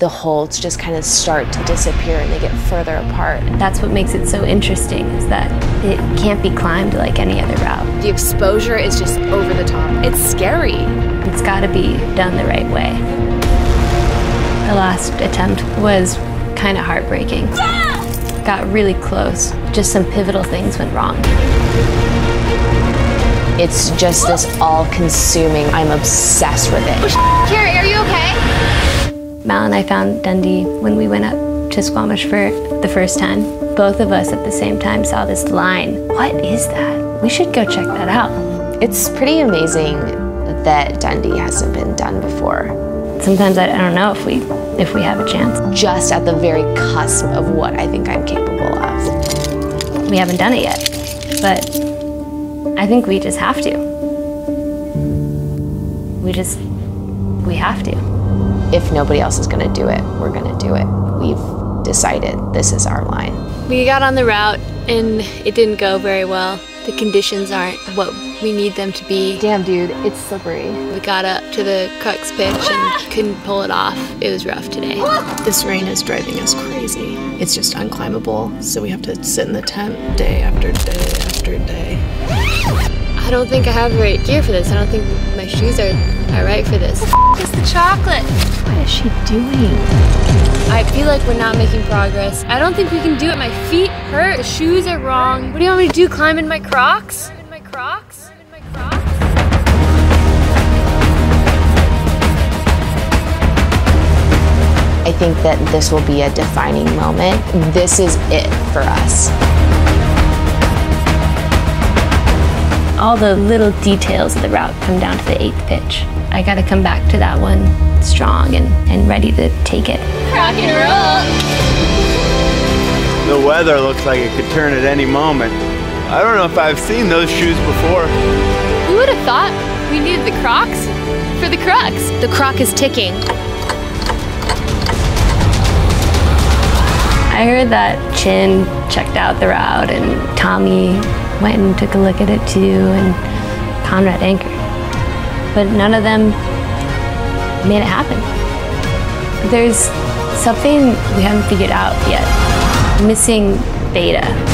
the holds just kind of start to disappear and they get further apart. That's what makes it so interesting, is that it can't be climbed like any other route. The exposure is just over the top. It's scary. It's got to be done the right way. The last attempt was kind of heartbreaking. Yeah! Got really close. Just some pivotal things went wrong. It's just this all-consuming, I'm obsessed with it. Oh, Carrie, are you okay? Mal and I found Dundee when we went up to Squamish for the first time. Both of us at the same time saw this line. What is that? We should go check that out. It's pretty amazing that Dundee hasn't been done before. Sometimes I don't know if we have a chance. Just at the very cusp of what I think I'm capable of. We haven't done it yet, but I think we just have to. We have to. If nobody else is gonna do it, we're gonna do it. We've decided this is our line. We got on the route and it didn't go very well. The conditions aren't what we need them to be. Damn, dude, it's slippery. We got up to the Crocs pitch and couldn't pull it off. It was rough today. This rain is driving us crazy. It's just unclimbable, so we have to sit in the tent day after day after day. I don't think I have the right gear for this. I don't think my shoes are right for this. What the f*** is the chocolate? What is she doing? I feel like we're not making progress. I don't think we can do it. My feet hurt. The shoes are wrong. What do you want me to do? Climb in my Crocs? Climb in my Crocs? Climb in my Crocs? I think that this will be a defining moment. This is it for us. All the little details of the route come down to the 8th pitch. I gotta come back to that one strong and ready to take it. Rock and roll! The weather looks like it could turn at any moment. I don't know if I've seen those shoes before. Who would have thought we needed the Crocs for the Crocs? The Croc is ticking. I heard that Chin checked out the route and Tommy went and took a look at it too, and Conrad anchored. But none of them made it happen. There's something we haven't figured out yet. Missing beta.